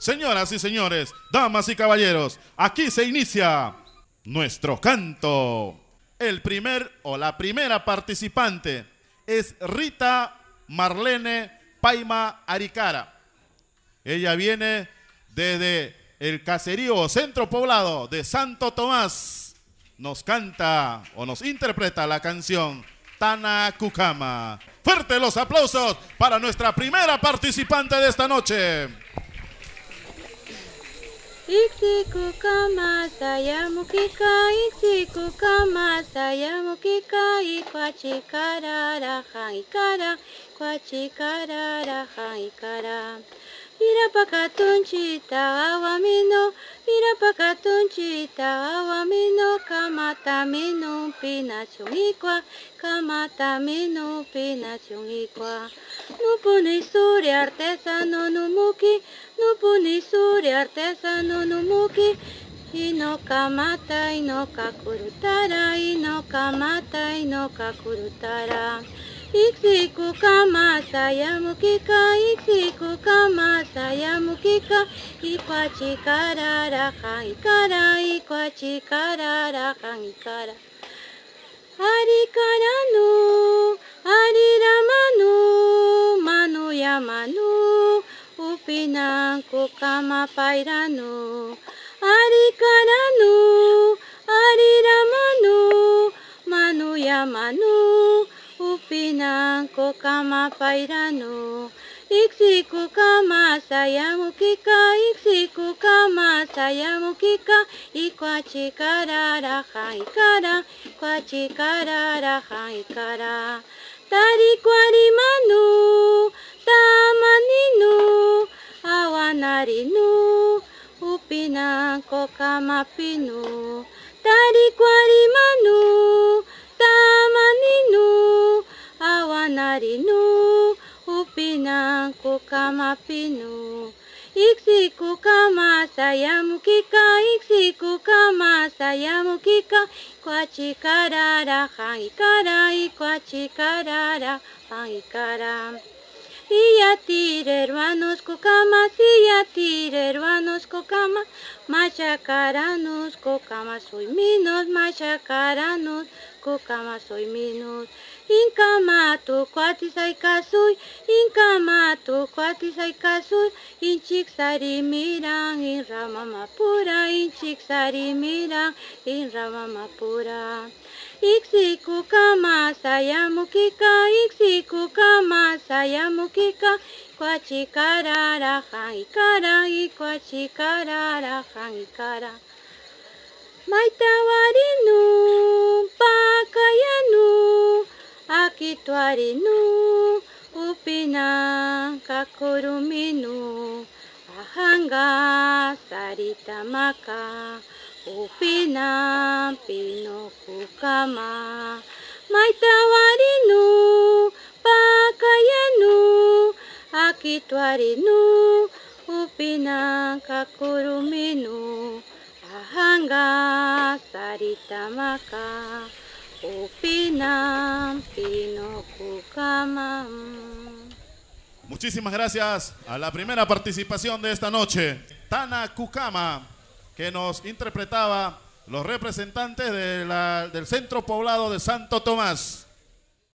Señoras y señores, damas y caballeros, aquí se inicia nuestro canto. El primer o la primera participante es Rita Marlene Paima Aricara. Ella viene desde el caserío o centro poblado de Santo Tomás. Nos canta o nos interpreta la canción Tana Kukama. Fuertes los aplausos para nuestra primera participante de esta noche. Iki kukama tayamu kikai, iki kukama tayamu kikai, kwa chikarara haikara. Irapakatunchita awamino, kamataminu pinachungikwa, kamataminu pinachungikwa. Nupunisuri artesano numuki, nupunisuri artesano numuki. Inokamata, inokakurutara, inokamata, inokakurutara. Iksi kukama tayamu kika, iksi kukama tayamu kika, ikwa chikarara haikara, ikwa chikarara haikara. Arikara nu, ariramanu, manu yamanu, upinan kukama pairanu. Arikara nu, ariramanu, manu yamanu, upinan kukama pairanu. Iksi kukama tayamu kika, iksi kukama tayamu kika, ikwa chikarara haikara, ikwa chikarara haikara. Tarikwarimanu, tamaninu, awanarinu, upinan kukama pinu. Tarikwarimanu, tamaninu, awanarinu, upinan kukama pinu. Iksi kukama tayamu kika, iksi kukama tayamu kika, ikwa chikarara haikara, ikwa chikarara haikara. Iya tire hermanos kukama, iya tire hermanos kukama, machacaranos kukama soy minos, machacaranos kukama soy minos. Inkamatu kuatisai kasui, inkamatu kuatisai kasui, inchiksari miran, inramamapura, inchiksari miran, inramamapura. Iksi kukama tayamu kika, iksi kukama tayamu kika, ikwa chikarara haikara, ikwa chikarara haikara. Maitawarinu, pakayanu, akituarinu, upinan kakuruminu. Ahanga saritamaka, upinan pino kukama. Maitawarinu, pakayanu, akituarinu, upinan kakuruminu. Ahanga saritamaka, upinan pino kukama. Muchísimas gracias a la primera participación de esta noche, Tana Kukama, que nos interpretaba los representantes del centro poblado de Santo Tomás.